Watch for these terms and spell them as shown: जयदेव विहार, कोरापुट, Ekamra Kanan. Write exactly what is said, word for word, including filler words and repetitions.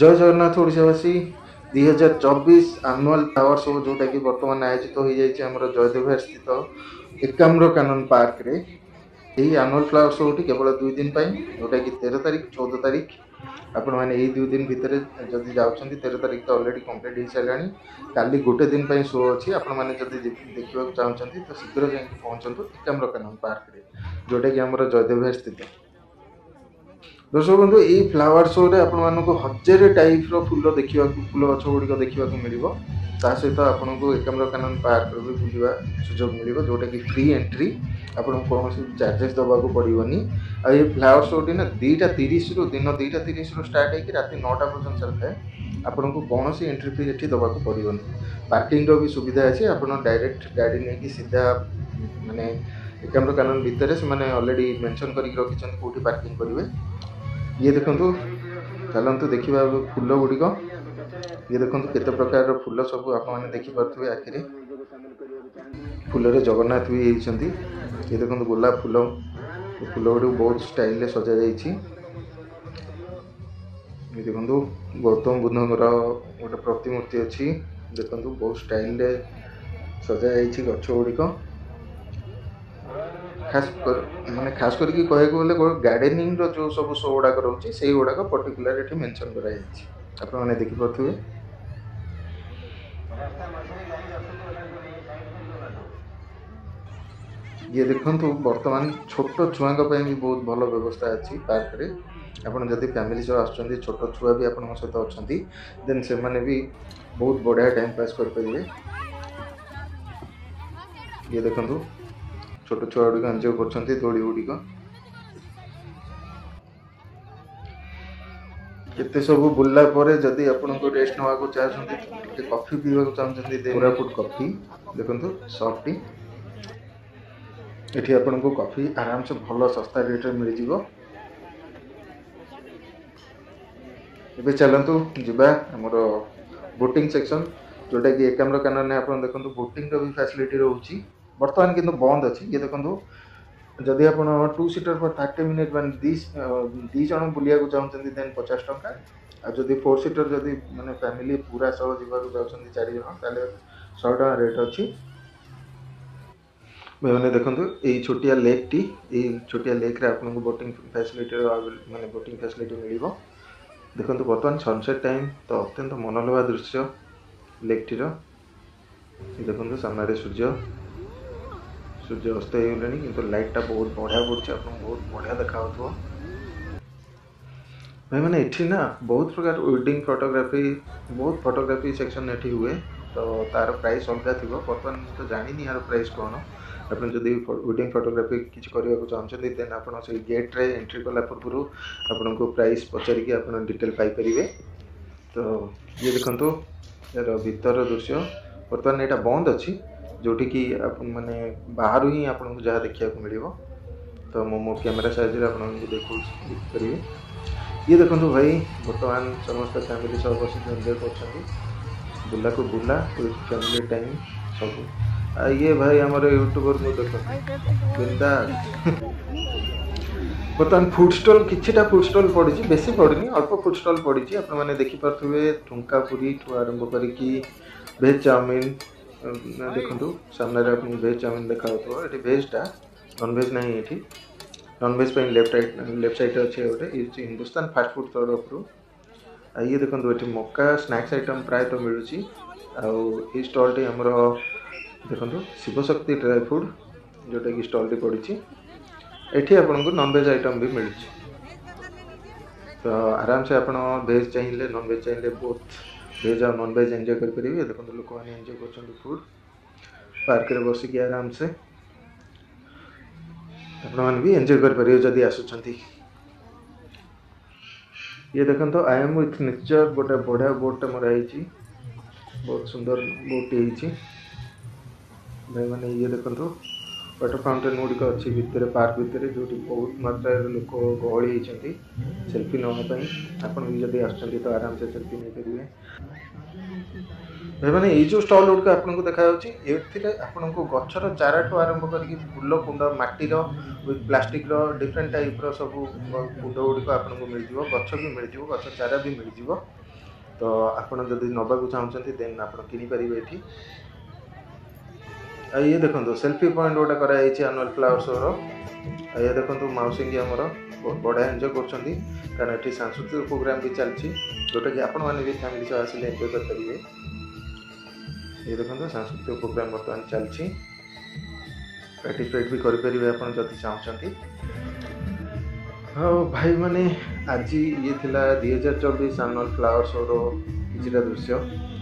जय जगन्नाथ ओडावासी दुई हजार चौबीस आनुआल पावर शो जोटा कि बर्तमान आयोजित हो जाए आम जयदेव विहार स्थित एकाम्र कानन पार्क रे यही आनुआल फ्लावर शोटी केवल दुई दिन जोटा कि तेरह तारीख चौदह तारीख आपण मैंने दुई दिन भितर जदि जाऊँच तेरह तारीख तो अलरेडी कम्प्लीट हो सारा काली गोटे दिन पर शो अच्छी आपण मैंने जदि देखा चाहते तो शीघ्र जा पहुँचु एकाम्र कानन पार्क रे जोटा कि आम जयदेव विहार स्थित। दर्शक बंधु यही फ्लावर शो रे आपण मानक हजार टाइप फूल देखा फूल गछ गुड़िक देखा मिल सहित आपन को एकाम्र कानन पार्क भी बुलवा सुजोग मिल जोटा कि फ्री एंट्री आपन को कौन चार्जेस दबा को पड़ोनी। आ फ्लावर शो टी ना दुईटा तीस रु दिन दुईटा तीस रु स्टार्ट होकर राति नौटा पर्यटन सारी आपन को कौन एंट्री फी ये दबा को पड़ोनी। पार्किंग भी सुविधा अच्छे आप डायरेक्ट गाड़ी नहीं सीधा मानने एकाम्र कानन भितर से अलरेडी मेनसन करके रखिंट कौटी पार्किंग करेंगे। ये देखु चलतु देखा फूल गुड़िक ये देखु केत प्रकार फूल सब आपने देखिपे आखिरी फूल जगन्नाथ भी होती ये देखो गोलाप फूल फूल गुड़ी बहुत स्टाइल सजा ये देखु गौतम बुद्धर गोटे प्रतिमूर्ति अच्छी देखु बहुत स्टाइल सजा गछ गुड़िक खास कर मैंने खास करके कह गार्डेनिंग जो सब शो गुड़ाक रोचे से गुड़ाक पर्टिकुलर ये मेनसन कराई आपने देखिपे। ये देखु बर्तमान छोट छुआ भी बहुत भल व्यवस्था अच्छी पार्क रे आपड़ जब फैमिली सब आसुँच छोट छुआ भी आप सहित अच्छा देन से भी बहुत बढ़िया टाइम पास करेंगे। ये देखु छोट छुआ गुड़िक एंजॉय कर दोड़ी गुड़िक ये सब बुल्ला जदि आपको रेस्ट ना चाहते कॉफी पीवा चाहते कोरापुट कॉफी देखो सॉफ्ट टी ये आपन को कॉफी आराम से भल सस्ता रेट्रे मिल जाए। चलतु जावा हमर बोटिंग सेक्शन जोटा कि एकाम्र कानन आप देखो बोटिंग भी फैसिलिटी रोची बर्तमान किंतु बंद अच्छी। ये देखो जदि आप टू सीटर पर थर्टी मिनिट मान दी जन बुलिया चाहते देन पचास टंका और जदि फोर सीटर जदि मैंने फैमिली पूरा सह जा चार जन शहे टाँह रेट अच्छी। मैंने देखो ये छोटिया लेक टी छोटिया लेक रे आपन को बोटिंग फैसिलिटी माने बोटिंग फैसिलिटी मिल देखो बर्तमान सनसेट टाइम तो अत्यंत मनोलोभा दृश्य लेक टीर देखो सामने सूर्य सूर्य अस्त होगा कि लाइटा बहुत बढ़िया पड़े आप बहुत बढ़िया देखा हो भाई मैंने ये ना बहुत प्रकार वेडिंग फोटोग्राफी बहुत फोटोग्राफी सेक्शन ये हुए तो तार प्राइस अलग थी बर्तमान तो जानी यार प्राइस कौन आपड़ जदि वेडिंग फोटोग्राफी किसी चाहते देन आप गेट्रे एंट्री कला पूर्व आपन को प्राइस पचारिकी आप डिटेल पाइपर। तो ये देखो यार भीतर दृश्य बर्तमान यहाँ बंद अच्छी जोटी कि माने बाहर ही आपन को जहाँ देखा मिल तो मो कैमेरा साइज आप देखो देखिए। ये देखो भाई बर्तमान समस्त फैमिली सब बस एंजॉय कर बुला को बुला फैमिली टाइम सब ये भाई आमर यूट्यूबर को देखा बर्तमान फुड स्टॉल किछटा फुड स्टॉल पड़ी बेसी पड़नी अल्प फुड स्टॉल पड़ी आपने देखिपे ठुंका पूरी ठू आरंभ करी भेज चाउमिन देखो सामने आपको भेज चाउमिन देखा ये भेजटा नॉनभेज ना ये नॉनभेज लेफ्ट लेफ्ट सैड अच्छे गोटे हिंदुस्तान फास्ट फूड तरफ। ये देखो ये मक्का स्नैक्स आइटम प्राय तो मिलूँ आई स्टल टी आमर देखो शिवशक्ति ड्राई फ्रूट जोटा कि स्टल टी पड़ी ये आपन को नॉनभेज आइटम भी मिलूँ तो आराम से आप भेज चाहिए नॉनभेज चाहिए बहुत भेज और नॉनभेज एंजॉय करेंगे। देखो लोक मैंने एंजॉय कर फुड पार्क में बसिक आराम से आपने भी एंजॉय करेंगे जदि आसुँच। ये देखो तो आई एम विथ नेचर गोटे बढ़िया बोर्डटा मोर है बहुत सुंदर बोर्डटी भाई मैंने ये देखो तो वाटर फाउंटेन गुड़िक अच्छी भितर पार्क भितर जो बहुत मात्रा लोक गहली होती सेल्फी नापी आपन भी जब आसुँच तो आराम से सेल्फी नहीं करेंगे भाई मैंने ये जो स्टल गुड़िक आपन को देखा ये आपन को गचर चारा ठू आरंभ करके फूल कुंड मटीर विथ प्लास्टिक्र डिफरेन्ट टाइप सब कुंड गुड़िक आपन को मिल गच भी मिल गच चारा भी मिल तो आपड़ जदि नवाक चाहते देन आप कि ये देखो सेल्फी पॉइंट गोटे कराई एनुअल फ्लावर शो ये देखो मौसी की आमर बहुत बढ़िया एंजय कर सांस्कृतिक प्रोग्राम भी चलती जोटा कि आपण मैंने भी फैमिली सह आस एंजय करेंगे। ये देखो सांस्कृतिक प्रोग्राम बर्तमान चलती पार्टिसिपेट भी करेंगे आप चाहते। हाँ भाई माने आज ये थी दुई हजार चौबीस एनुअल फ्लावर शो रो किछिटा दृश्य।